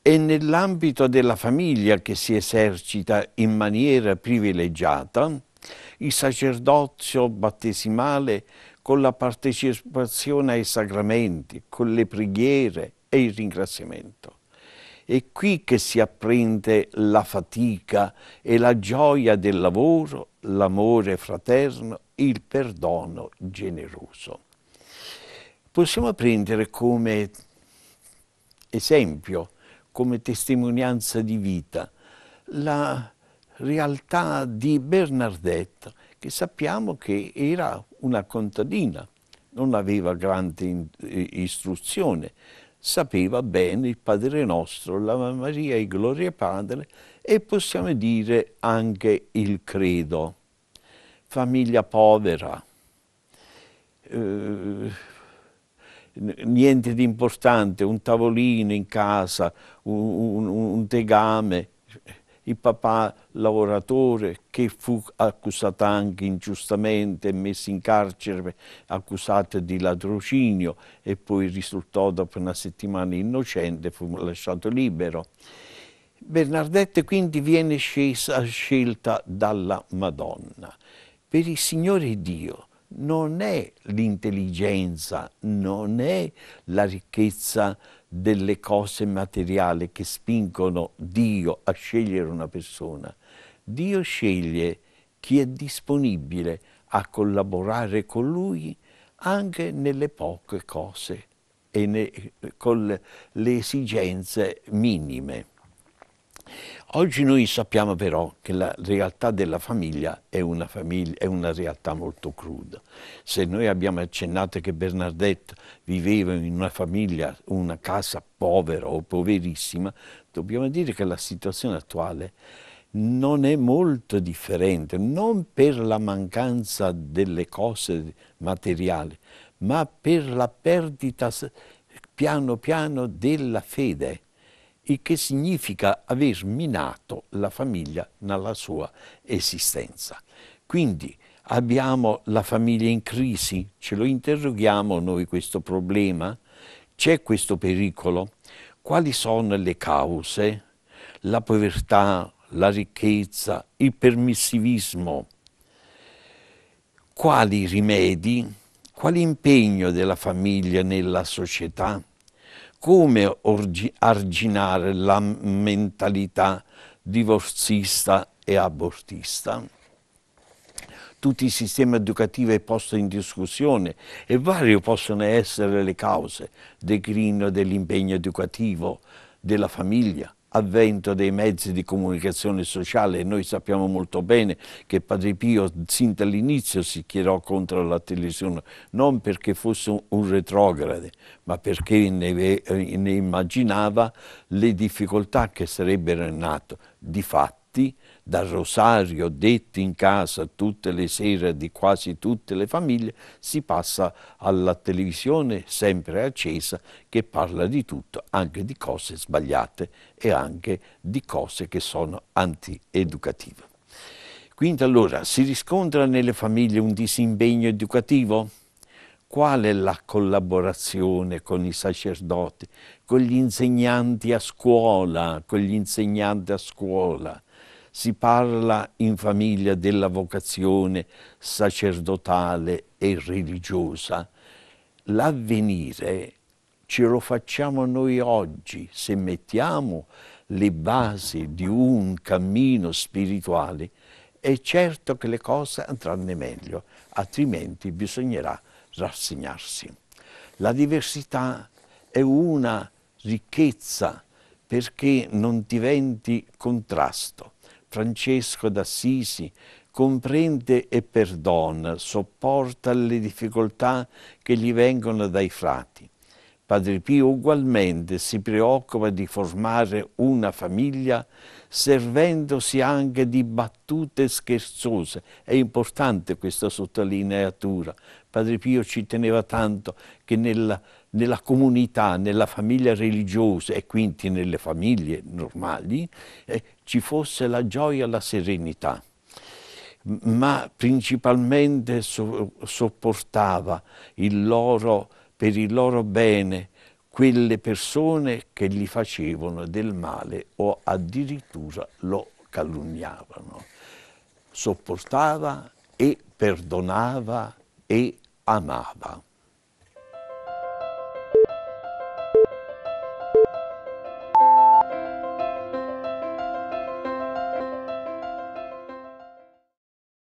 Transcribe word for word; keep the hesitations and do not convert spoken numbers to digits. È nell'ambito della famiglia che si esercita in maniera privilegiata il sacerdozio battesimale con la partecipazione ai sacramenti, con le preghiere e il ringraziamento. È qui che si apprende la fatica e la gioia del lavoro, l'amore fraterno, il perdono generoso. Possiamo prendere come esempio, come testimonianza di vita, la realtà di Bernadette, che sappiamo che era una contadina, non aveva grande istruzione, sapeva bene il Padre Nostro, l'Ave Maria e Gloria Padre, e possiamo dire anche il credo. Famiglia povera, eh, niente di importante, un tavolino in casa, un, un, un tegame, il papà lavoratore che fu accusato anche ingiustamente, messo in carcere, accusato di ladrocinio e poi risultò dopo una settimana innocente, fu lasciato libero. Bernadette quindi viene scesa, scelta dalla Madonna. Per il Signore Dio non è l'intelligenza, non è la ricchezza delle cose materiali che spingono Dio a scegliere una persona. Dio sceglie chi è disponibile a collaborare con Lui anche nelle poche cose e ne, con le esigenze minime. Oggi noi sappiamo però che la realtà della famiglia è una, famiglia, è una realtà molto cruda. Se noi abbiamo accennato che Bernadette viveva in una famiglia, una casa povera o poverissima, dobbiamo dire che la situazione attuale non è molto differente, non per la mancanza delle cose materiali, ma per la perdita piano piano della fede. Il che significa aver minato la famiglia nella sua esistenza. Quindi abbiamo la famiglia in crisi, ce lo interroghiamo noi questo problema? C'è questo pericolo? Quali sono le cause? La povertà, la ricchezza, il permissivismo? Quali rimedi? Quale impegno della famiglia nella società? Come arginare la mentalità divorzista e abortista? Tutto il sistema educativo è posto in discussione e varie possono essere le cause: declino dell'impegno educativo della famiglia, avvento dei mezzi di comunicazione sociale. Noi sappiamo molto bene che Padre Pio sin dall'inizio si schierò contro la televisione, non perché fosse un retrogrado, ma perché ne, ne immaginava le difficoltà che sarebbero nate. Difatti, dal rosario detto in casa tutte le sere di quasi tutte le famiglie, si passa alla televisione sempre accesa che parla di tutto, anche di cose sbagliate e anche di cose che sono antieducative. Quindi allora, si riscontra nelle famiglie un disimpegno educativo? Qual è la collaborazione con i sacerdoti, con gli insegnanti a scuola, con gli insegnanti a scuola? Si parla in famiglia della vocazione sacerdotale e religiosa. L'avvenire ce lo facciamo noi oggi, se mettiamo le basi di un cammino spirituale, è certo che le cose andranno meglio, altrimenti bisognerà rassegnarsi. La diversità è una ricchezza perché non diventi contrasto. Francesco d'Assisi comprende e perdona, sopporta le difficoltà che gli vengono dai frati. Padre Pio ugualmente si preoccupa di formare una famiglia servendosi anche di battute scherzose. È importante questa sottolineatura. Padre Pio ci teneva tanto che nella, nella comunità, nella famiglia religiosa e quindi nelle famiglie normali eh, ci fosse la gioia e la serenità. ma principalmente so- sopportava il loro, per il loro bene, quelle persone che gli facevano del male o addirittura lo calunniavano. Sopportava e perdonava e amava.